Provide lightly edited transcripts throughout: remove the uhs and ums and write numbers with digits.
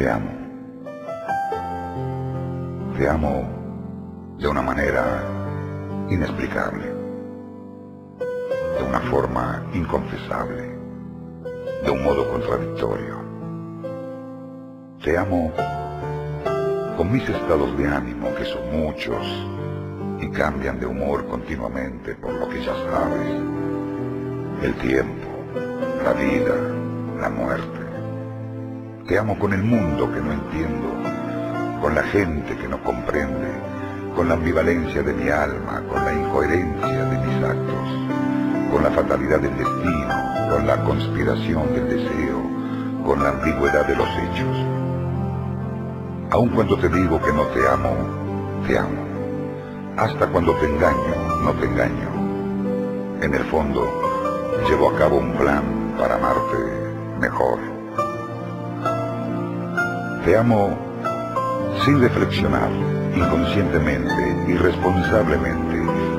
te amo de una manera inexplicable, de una forma inconfesable, de un modo contradictorio. Te amo con mis estados de ánimo, que son muchos y cambian de humor continuamente, por lo que ya sabes, el tiempo, la vida, la muerte. Te amo con el mundo que no entiendo, con la gente que no comprende, con la ambivalencia de mi alma, con la incoherencia de mis actos, con la fatalidad del destino, con la conspiración del deseo, con la ambigüedad de los hechos. Aun cuando te digo que no te amo, te amo. Hasta cuando te engaño, no te engaño. En el fondo, llevo a cabo un plan para amarte mejor. Te amo sin reflexionar, inconscientemente, irresponsablemente,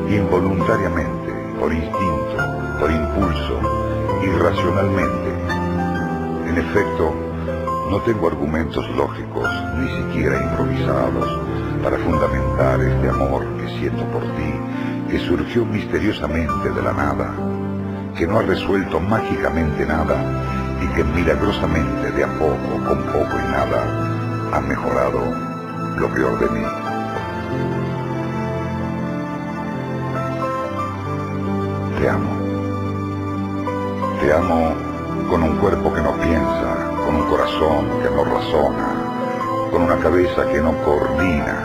involuntariamente, por instinto, por impulso, irracionalmente. En efecto, no tengo argumentos lógicos, ni siquiera improvisados, para fundamentar este amor que siento por ti, que surgió misteriosamente de la nada, que no ha resuelto mágicamente nada y que milagrosamente, de a poco, con poco y nada, ha mejorado lo peor de mí. Te amo. Te amo con un cuerpo que no piensa, con un corazón que no razona, con una cabeza que no coordina.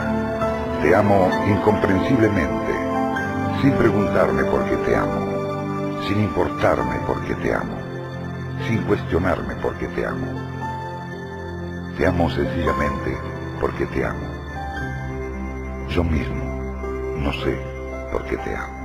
Te amo incomprensiblemente, sin preguntarme por qué te amo, sin importarme por qué te amo, sin cuestionarme por qué te amo. Te amo sencillamente porque te amo. Yo mismo no sé por qué te amo.